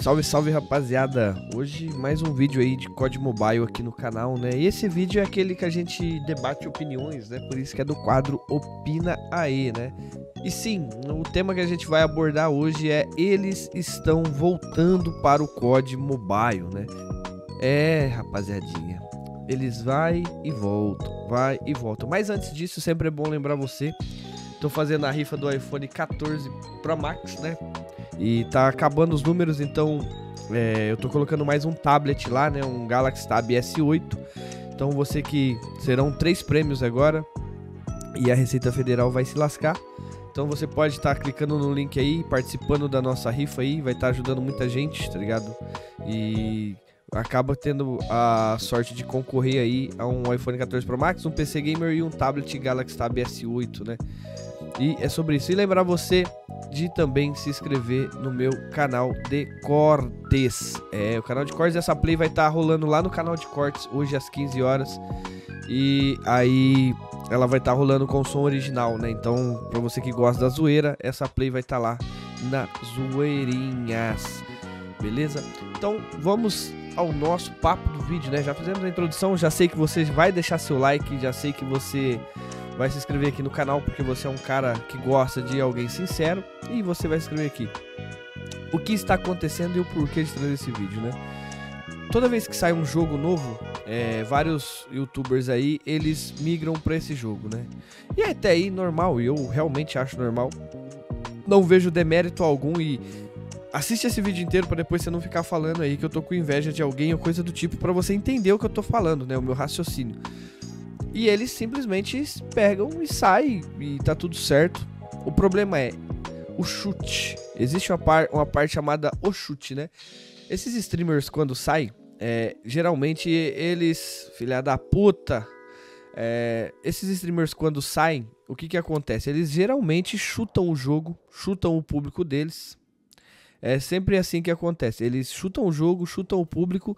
Salve, salve, rapaziada! Hoje mais um vídeo aí de COD Mobile aqui no canal, né? E esse vídeo é aquele que a gente debate opiniões, né? Por isso que é do quadro Opina Aê, né? E sim, o tema que a gente vai abordar hoje é: eles estão voltando para o COD Mobile, né? É, rapaziadinha, eles vai e voltam. Mas antes disso, sempre é bom lembrar você, tô fazendo a rifa do iPhone 14 Pro Max, né? E tá acabando os números, então eu tô colocando mais um tablet lá, né? Um Galaxy Tab S8. Então você que... serão 3 prêmios agora e a Receita Federal vai se lascar. Então você pode estar clicando no link aí, participando da nossa rifa aí. Vai estar ajudando muita gente, tá ligado? E acaba tendo a sorte de concorrer aí a um iPhone 14 Pro Max, um PC Gamer e um tablet Galaxy Tab S8, né? E é sobre isso. E lembrar você de também se inscrever no meu canal de cortes. É, o canal de cortes, essa play vai estar rolando lá no canal de cortes hoje às 15 horas. E aí ela vai estar rolando com o som original, né? Então, pra você que gosta da zoeira, essa play vai estar lá na zoeirinhas. Beleza? Então, vamos ao nosso papo do vídeo, né? Já fizemos a introdução, já sei que você vai deixar seu like, já sei que você vai se inscrever aqui no canal, porque você é um cara que gosta de alguém sincero, e você vai se inscrever aqui. O que está acontecendo e o porquê de trazer esse vídeo, né? Toda vez que sai um jogo novo, vários youtubers aí, eles migram pra esse jogo, né? E até aí, normal, e eu realmente acho normal. Não vejo demérito algum e... assiste esse vídeo inteiro pra depois você não ficar falando aí que eu tô com inveja de alguém ou coisa do tipo, pra você entender o que eu tô falando, né? O meu raciocínio. E eles simplesmente pegam e saem e tá tudo certo. O problema é o chute. Existe uma parte chamada o chute, né? Esses streamers, quando saem, geralmente eles... filha da puta... esses streamers, quando saem, o que que acontece? Eles geralmente chutam o jogo, chutam o público deles... é sempre assim que acontece. Eles chutam o jogo, chutam o público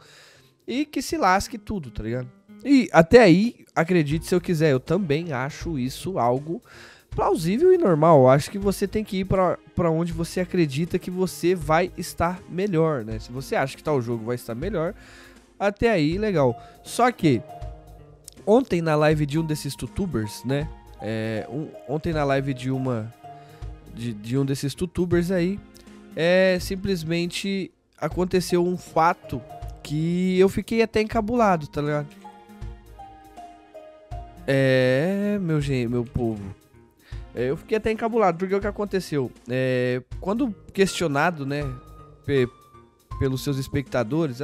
e que se lasque tudo, tá ligado? E até aí, acredite se eu quiser, eu também acho isso algo plausível e normal. Eu acho que você tem que ir pra onde você acredita que você vai estar melhor, né? Se você acha que tal jogo vai estar melhor, até aí, legal. Só que ontem na live de um desses youtubers, né? Ontem na live de um desses youtubers aí, simplesmente aconteceu um fato que eu fiquei até encabulado, tá ligado? Meu povo, eu fiquei até encabulado, porque o que aconteceu? Quando questionado, né, pelos seus espectadores,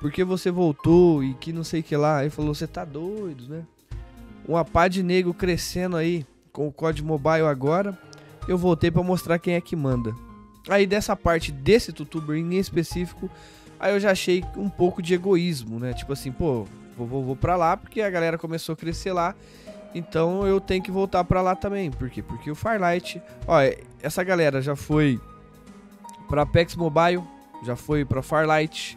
por que você voltou e que não sei o que lá, ele falou, você tá doido, né? Uma pá de nego crescendo aí com o COD Mobile agora, eu voltei pra mostrar quem é que manda. Aí dessa parte desse youtuber em específico, aí eu já achei um pouco de egoísmo, né? Tipo assim, pô, vou pra lá porque a galera começou a crescer lá, então eu tenho que voltar pra lá também. Por quê? Porque o Farlight, ó, essa galera já foi pra Apex Mobile, já foi pra Farlight,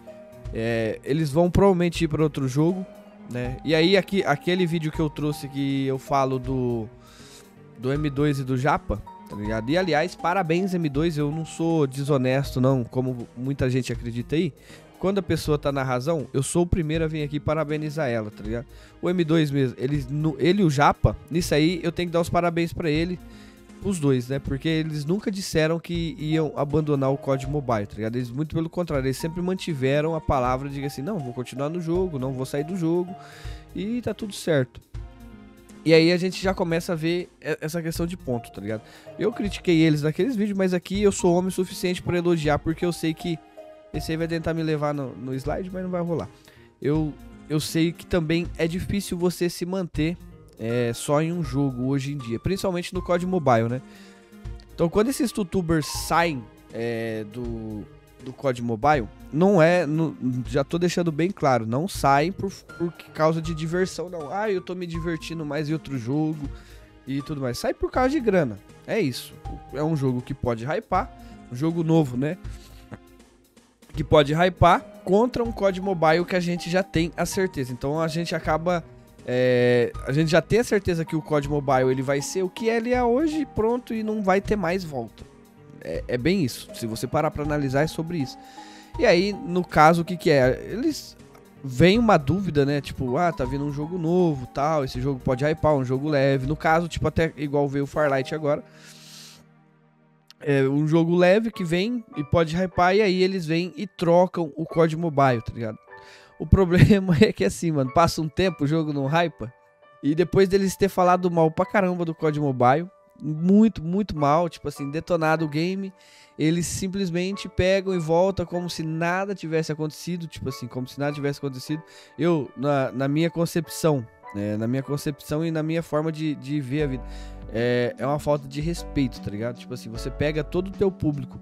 eles vão provavelmente ir pra outro jogo, né? E aí aquele vídeo que eu trouxe que eu falo do M2 e do Japa, tá ligado? E aliás, parabéns M2, eu não sou desonesto não, como muita gente acredita aí. Quando a pessoa tá na razão, eu sou o primeiro a vir aqui parabenizar ela, tá ligado? O M2 mesmo, ele e o Japa, nisso aí eu tenho que dar os parabéns pra ele, os dois, né? Porque eles nunca disseram que iam abandonar o COD Mobile, tá ligado? Eles, muito pelo contrário, eles sempre mantiveram a palavra de assim, não, vou continuar no jogo, não vou sair do jogo, e tá tudo certo. E aí a gente já começa a ver essa questão de ponto, tá ligado? Eu critiquei eles naqueles vídeos, mas aqui eu sou homem o suficiente pra elogiar, porque eu sei que esse aí vai tentar me levar no slide, mas não vai rolar. Eu sei que também é difícil você se manter só em um jogo hoje em dia, principalmente no COD Mobile, né? Então quando esses youtubers saem do COD Mobile, não é, já tô deixando bem claro, não saem por causa de diversão, não. Ah, eu tô me divertindo mais em outro jogo e tudo mais. Sai por causa de grana, é isso. É um jogo que pode hypar, um jogo novo, né? Que pode hypar contra um COD Mobile que a gente já tem a certeza. Então a gente acaba... a gente já tem a certeza que o COD Mobile ele vai ser o que ele é hoje, pronto, e não vai ter mais volta. é bem isso. Se você parar para analisar, é sobre isso. E aí, no caso, o que que é? Eles... Vem uma dúvida, né? Tipo, ah, tá vindo um jogo novo, tal. Esse jogo pode hypar, um jogo leve. No caso, tipo, até igual veio o Farlight agora. É um jogo leve que vem e pode hypar. E aí eles vêm e trocam o COD Mobile, tá ligado? O problema é que assim, mano, passa um tempo, o jogo não hypa. E depois deles ter falado mal pra caramba do COD Mobile, muito, muito mal, tipo assim, detonado o game, eles simplesmente pegam e voltam como se nada tivesse acontecido, tipo assim, como se nada tivesse acontecido. Eu, na minha concepção, né, na minha concepção e na minha forma de ver a vida, é uma falta de respeito, tá ligado? Tipo assim, você pega todo o teu público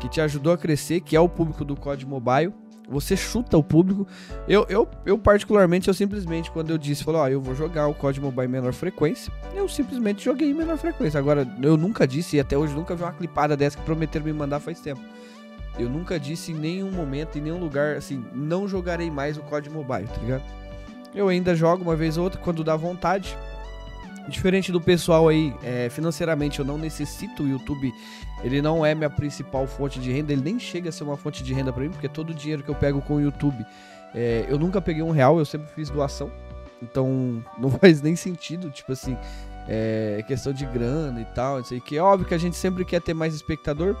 que te ajudou a crescer, que é o público do COD Mobile, você chuta o público. Eu particularmente, eu simplesmente, quando eu disse, falou, ó, eu vou jogar o COD Mobile em menor frequência, eu simplesmente joguei em menor frequência. Agora, eu nunca disse, e até hoje nunca vi uma clipada dessa que prometeram me mandar faz tempo. Eu nunca disse em nenhum momento, em nenhum lugar, assim, não jogarei mais o COD Mobile, tá ligado? Eu ainda jogo uma vez ou outra, quando dá vontade. Diferente do pessoal aí, financeiramente eu não necessito, o YouTube, ele não é minha principal fonte de renda, ele nem chega a ser uma fonte de renda pra mim, porque todo o dinheiro que eu pego com o YouTube, eu nunca peguei R$1, eu sempre fiz doação, então não faz nem sentido, tipo assim, questão de grana e tal, não sei o que, é óbvio que a gente sempre quer ter mais espectador,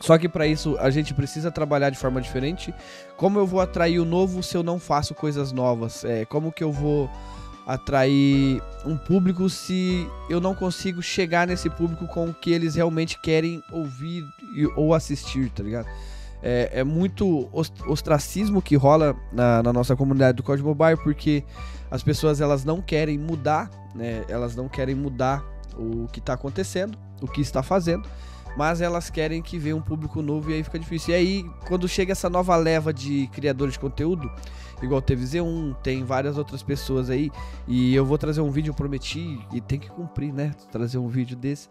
só que pra isso a gente precisa trabalhar de forma diferente. Como eu vou atrair o novo se eu não faço coisas novas? Como que eu vou atrair um público se eu não consigo chegar nesse público com o que eles realmente querem ouvir ou assistir, tá ligado? É muito ostracismo que rola na nossa comunidade do COD Mobile, porque as pessoas, elas não querem mudar, né? Elas não querem mudar o que tá acontecendo, o que está fazendo, mas elas querem que venha um público novo, e aí fica difícil. E aí, quando chega essa nova leva de criadores de conteúdo, igual o TVZ1, tem várias outras pessoas aí, e eu vou trazer um vídeo, eu prometi, e tem que cumprir, né, trazer um vídeo desse.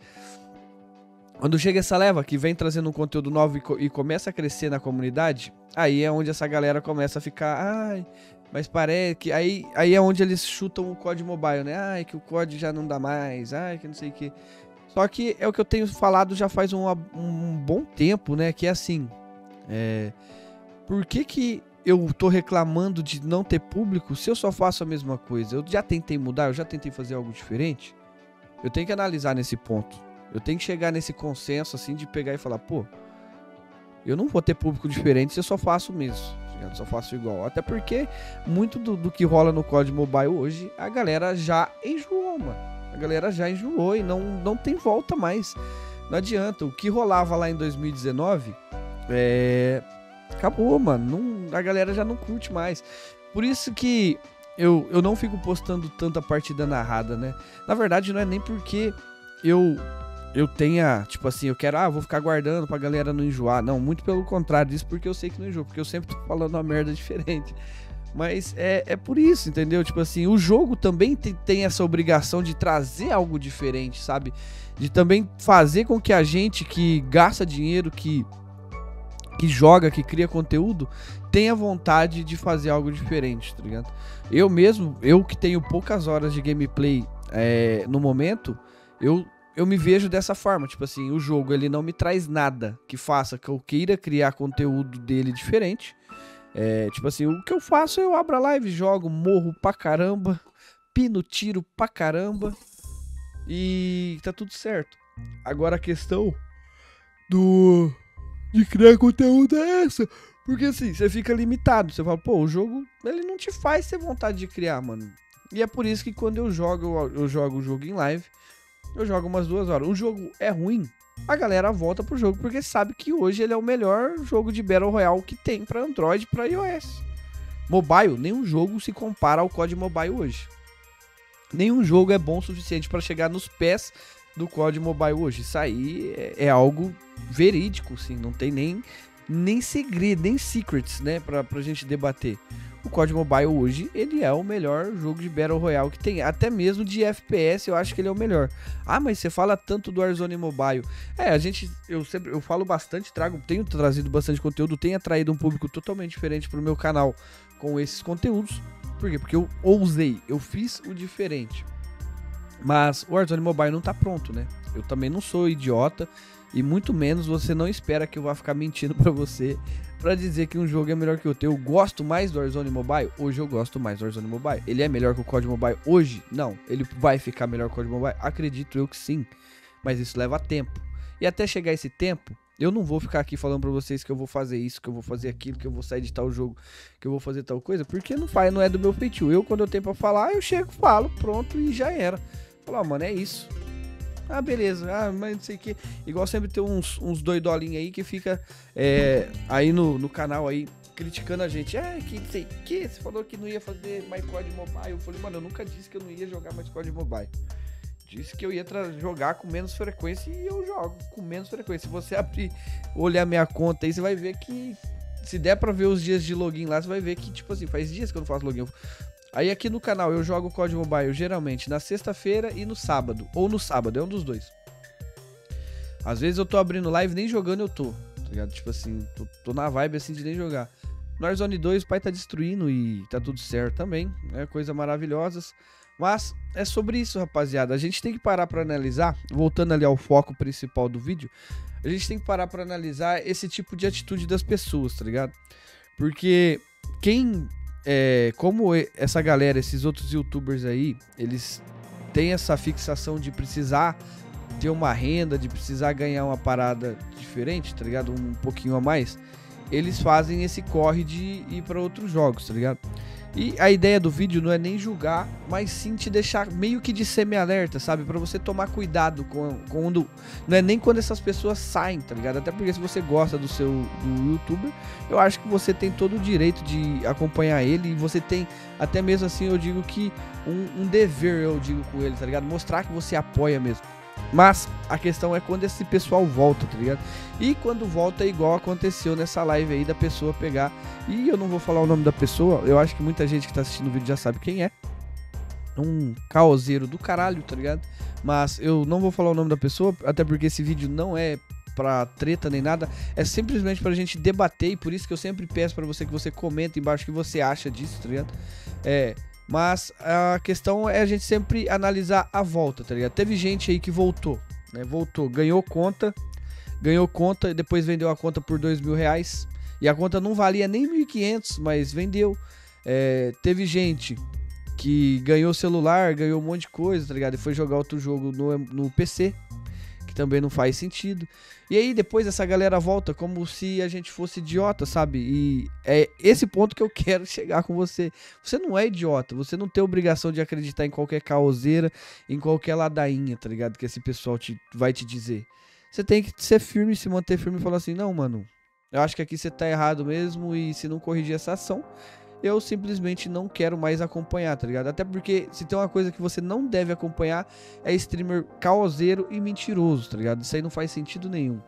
Quando chega essa leva, que vem trazendo um conteúdo novo e começa a crescer na comunidade, aí é onde essa galera começa a ficar, ai, mas parece que... Aí é onde eles chutam o COD Mobile, né, ai, que o COD já não dá mais, ai, que não sei o que... Só que é o que eu tenho falado já faz um bom tempo, né? Que é assim, por que eu tô reclamando de não ter público se eu só faço a mesma coisa? Eu já tentei mudar, eu já tentei fazer algo diferente. Eu tenho que analisar nesse ponto. Eu tenho que chegar nesse consenso, assim, de pegar e falar, pô, eu não vou ter público diferente se eu só faço o mesmo. Eu só faço igual. Até porque muito do que rola no COD Mobile hoje, a galera já enjoou, mano. A galera já enjoou e não tem volta mais. Não adianta. O que rolava lá em 2019, acabou, mano. A galera já não curte mais. Por isso que eu não fico postando tanta partida narrada, né? Na verdade, não é nem porque eu tenha, tipo assim, eu quero, vou ficar guardando pra galera não enjoar. Não, muito pelo contrário. Isso porque eu sei que não enjoa, porque eu sempre tô falando uma merda diferente. Mas é por isso, entendeu? Tipo assim, o jogo também tem essa obrigação de trazer algo diferente, sabe? De também fazer com que a gente que gasta dinheiro, que joga, que cria conteúdo, tenha vontade de fazer algo diferente, tá ligado? Eu mesmo, eu que tenho poucas horas de gameplay no momento, eu me vejo dessa forma, tipo assim, o jogo ele não me traz nada que faça que eu queira criar conteúdo dele diferente. Tipo assim, o que eu faço, eu abro a live, jogo, morro pra caramba, pino, tiro pra caramba e tá tudo certo. Agora a questão de criar conteúdo é essa, porque assim, você fica limitado, você fala, pô, o jogo, ele não te faz ter vontade de criar, mano. E é por isso que quando eu jogo o jogo em live, eu jogo umas 2 horas. O jogo é ruim, a galera volta pro jogo porque sabe que hoje ele é o melhor jogo de Battle Royale que tem pra Android e pra iOS. Mobile, nenhum jogo se compara ao COD Mobile hoje. Nenhum jogo é bom o suficiente pra chegar nos pés do COD Mobile hoje. Isso aí é algo verídico, assim, não tem nem segredo, nem secrets, né, pra gente debater. O COD Mobile hoje, ele é o melhor jogo de Battle Royale que tem. Até mesmo de FPS, eu acho que ele é o melhor. Ah, mas você fala tanto do Warzone Mobile. Eu falo bastante, tenho trazido bastante conteúdo, tenho atraído um público totalmente diferente pro meu canal com esses conteúdos. Por quê? Porque eu ousei, eu fiz o diferente. Mas o Warzone Mobile não tá pronto, né? Eu também não sou idiota e muito menos você não espera que eu vá ficar mentindo pra você pra dizer que um jogo é melhor que o teu. Eu gosto mais do Warzone Mobile? Hoje eu gosto mais do Warzone Mobile. Ele é melhor que o COD Mobile hoje? Não. Ele vai ficar melhor que o COD Mobile? Acredito eu que sim. Mas isso leva tempo. E até chegar esse tempo, eu não vou ficar aqui falando pra vocês que eu vou fazer isso, que eu vou fazer aquilo, que eu vou sair de tal jogo, que eu vou fazer tal coisa, porque não faz, não é do meu feitio. Eu, quando eu tenho pra falar, eu chego, falo, pronto, e já era. Falo, ó, mano, é isso. Ah, beleza, ah, mas não sei o que. Igual sempre tem uns doidolinhos aí que fica aí no canal aí criticando a gente. Ah, que sei o que, você falou que não ia fazer mais COD Mobile. Eu falei, mano, eu nunca disse que eu não ia jogar mais COD Mobile. Disse que eu ia jogar com menos frequência e eu jogo com menos frequência. Se você abrir, olhar minha conta aí, você vai ver que, se der pra ver os dias de login lá, você vai ver que, tipo assim, faz dias que eu não faço login. Aí aqui no canal eu jogo o COD Mobile geralmente na sexta-feira e no sábado. Ou no sábado, é um dos dois. Às vezes eu tô abrindo live, nem jogando eu tô, tá ligado? Tipo assim, tô na vibe assim de nem jogar. No Warzone 2 o pai tá destruindo e tá tudo certo também, né? Coisas maravilhosas. Mas é sobre isso, rapaziada. A gente tem que parar para analisar, voltando ali ao foco principal do vídeo, a gente tem que parar para analisar esse tipo de atitude das pessoas, tá ligado? Porque quem, como essa galera, esses outros youtubers aí, eles têm essa fixação de precisar ter uma renda, de precisar ganhar uma parada diferente, tá ligado? Um pouquinho a mais, eles fazem esse corre de ir para outros jogos, tá ligado? E a ideia do vídeo não é nem julgar, mas sim te deixar meio que de semi-alerta, sabe? Pra você tomar cuidado quando... Não é nem quando essas pessoas saem, tá ligado? Até porque se você gosta do youtuber, eu acho que você tem todo o direito de acompanhar ele. E você tem, até mesmo assim, eu digo que um dever, eu digo com ele, tá ligado? Mostrar que você apoia mesmo. Mas a questão é quando esse pessoal volta, tá ligado? E quando volta é igual aconteceu nessa live aí da pessoa pegar... E eu não vou falar o nome da pessoa, eu acho que muita gente que tá assistindo o vídeo já sabe quem é. Um caoseiro do caralho, tá ligado? Mas eu não vou falar o nome da pessoa, até porque esse vídeo não é pra treta nem nada. É simplesmente pra gente debater e por isso que eu sempre peço pra você que você comenta embaixo o que você acha disso, tá ligado? Mas a questão é a gente sempre analisar a volta, tá ligado? Teve gente aí que voltou, né? Voltou, ganhou conta, depois vendeu a conta por R$2.000. E a conta não valia nem 1.500, mas vendeu. Teve gente que ganhou celular, ganhou um monte de coisa, tá ligado? E foi jogar outro jogo no PC, que também não faz sentido. E aí depois essa galera volta como se a gente fosse idiota, sabe? E é esse ponto que eu quero chegar com você. Você não é idiota, você não tem obrigação de acreditar em qualquer caoseira, em qualquer ladainha, tá ligado? Que esse pessoal vai te dizer. Você tem que ser firme, se manter firme e falar assim, não, mano, eu acho que aqui você tá errado mesmo e se não corrigir essa ação, eu simplesmente não quero mais acompanhar, tá ligado? Até porque se tem uma coisa que você não deve acompanhar é streamer caoseiro e mentiroso, tá ligado? Isso aí não faz sentido nenhum.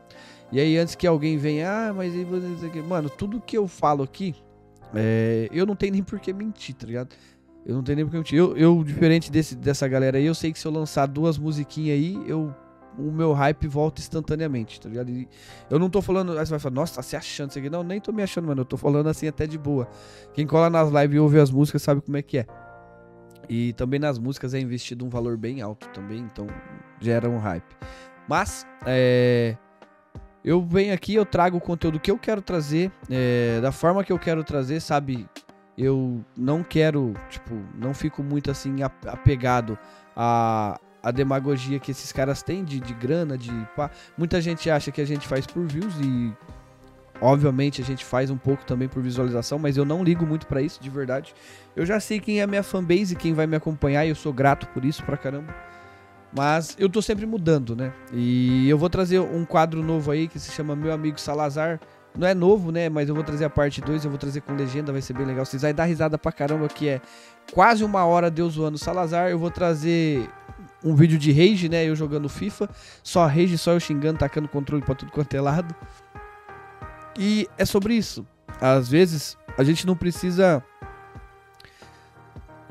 E aí antes que alguém venha, ah, mas aí você... Mano, tudo que eu falo aqui, eu não tenho nem por que mentir, tá ligado? Eu não tenho nem por que mentir. Eu diferente dessa galera aí, eu sei que se eu lançar duas musiquinhas aí, o meu hype volta instantaneamente, tá ligado? E eu não tô falando... Aí você vai falar, nossa, tá se achando isso aqui. Não, nem tô me achando, mano. Eu tô falando assim até de boa. Quem cola nas lives e ouve as músicas sabe como é que é. E também nas músicas é investido um valor bem alto também, então gera um hype. Mas, eu venho aqui, eu trago o conteúdo que eu quero trazer, da forma que eu quero trazer, sabe? Eu não quero, tipo, não fico muito assim apegado a demagogia que esses caras têm de grana, de pá. Muita gente acha que a gente faz por views e obviamente a gente faz um pouco também por visualização, mas eu não ligo muito pra isso, de verdade. Eu já sei quem é a minha fanbase, quem vai me acompanhar e eu sou grato por isso pra caramba. Mas eu tô sempre mudando, né? E eu vou trazer um quadro novo aí que se chama Meu Amigo Salazar. Não é novo, né? Mas eu vou trazer a parte 2, eu vou trazer com legenda, vai ser bem legal. Vocês vão dar risada pra caramba, que é quase uma hora de eu zoando o Salazar. Eu vou trazer um vídeo de rage, né? Eu jogando FIFA. Só rage, só eu xingando, tacando controle pra tudo quanto é lado. E é sobre isso. Às vezes, a gente não precisa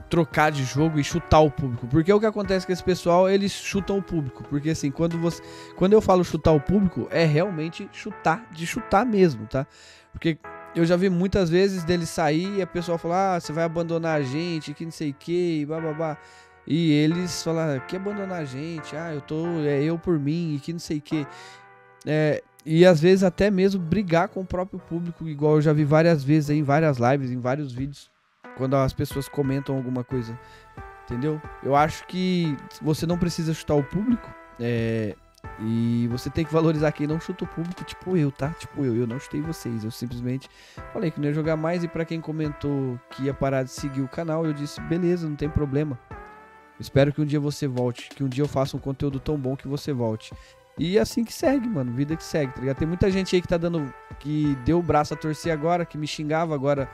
trocar de jogo e chutar o público, porque o que acontece com esse pessoal, eles chutam o público, porque assim, quando eu falo chutar o público, é realmente chutar, de chutar mesmo, tá? Porque eu já vi muitas vezes dele sair e a pessoa falar, ah, você vai abandonar a gente, que não sei o que, bababá, E eles falaram que abandonar a gente, ah, eu por mim, e que não sei o que. E às vezes até mesmo brigar com o próprio público, igual eu já vi várias vezes aí, em várias lives, em vários vídeos, quando as pessoas comentam alguma coisa, entendeu? Eu acho que você não precisa chutar o público, e você tem que valorizar quem não chuta o público, tipo eu, tá? Tipo eu não chutei vocês, eu simplesmente falei que não ia jogar mais, e pra quem comentou que ia parar de seguir o canal, eu disse, beleza, não tem problema. Espero que um dia você volte, que um dia eu faça um conteúdo tão bom que você volte. E assim que segue, mano, vida que segue, tá ligado? Tem muita gente aí que tá dando, que deu o braço a torcer agora, que me xingava agora,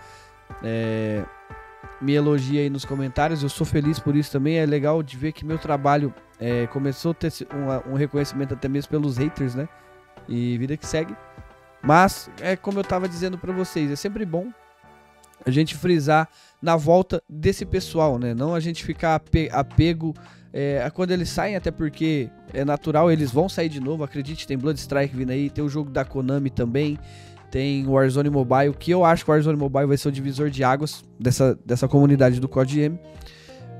me elogia aí nos comentários, eu sou feliz por isso também, é legal de ver que meu trabalho começou a ter um reconhecimento até mesmo pelos haters, né? E vida que segue. Mas, é como eu tava dizendo pra vocês, é sempre bom a gente frisar na volta desse pessoal, né? Não a gente ficar apego quando eles saem, até porque é natural, eles vão sair de novo, acredite, tem Blood Strike vindo aí, tem o jogo da Konami também, tem o Warzone Mobile, que eu acho que o Warzone Mobile vai ser o divisor de águas dessa comunidade do COD-M,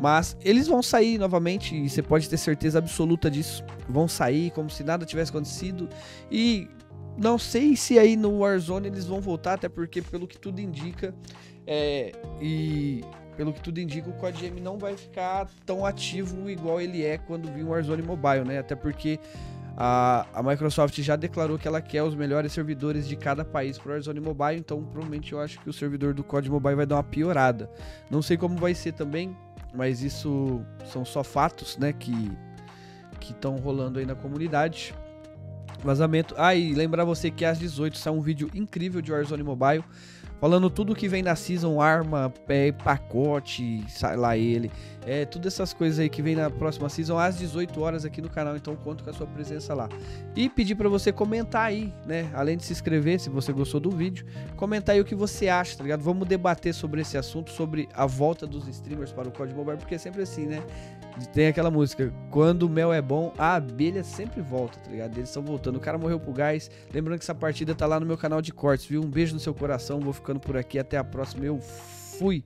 mas eles vão sair novamente, e você pode ter certeza absoluta disso, vão sair como se nada tivesse acontecido, e não sei se aí no Warzone eles vão voltar, até porque pelo que tudo indica, o COD-M não vai ficar tão ativo igual ele é quando vir o Warzone Mobile, né? Até porque a Microsoft já declarou que ela quer os melhores servidores de cada país para o Warzone Mobile, então provavelmente eu acho que o servidor do COD Mobile vai dar uma piorada. Não sei como vai ser também, mas isso são só fatos, né, que estão rolando aí na comunidade. Vazamento. Ah, e lembrar você que às 18 sai um vídeo incrível de Warzone Mobile, falando tudo que vem na Season, arma, pacote, sai lá ele, todas essas coisas aí que vem na próxima Season, às 18 horas aqui no canal, então conto com a sua presença lá. E pedir pra você comentar aí, né, além de se inscrever, se você gostou do vídeo, comentar aí o que você acha, tá ligado? Vamos debater sobre esse assunto, sobre a volta dos streamers para o COD Mobile, porque é sempre assim, né? Tem aquela música, quando o mel é bom, a abelha sempre volta, tá ligado? Eles estão voltando, o cara morreu pro gás. Lembrando que essa partida tá lá no meu canal de cortes, viu? Um beijo no seu coração, vou ficando por aqui, até a próxima, eu fui!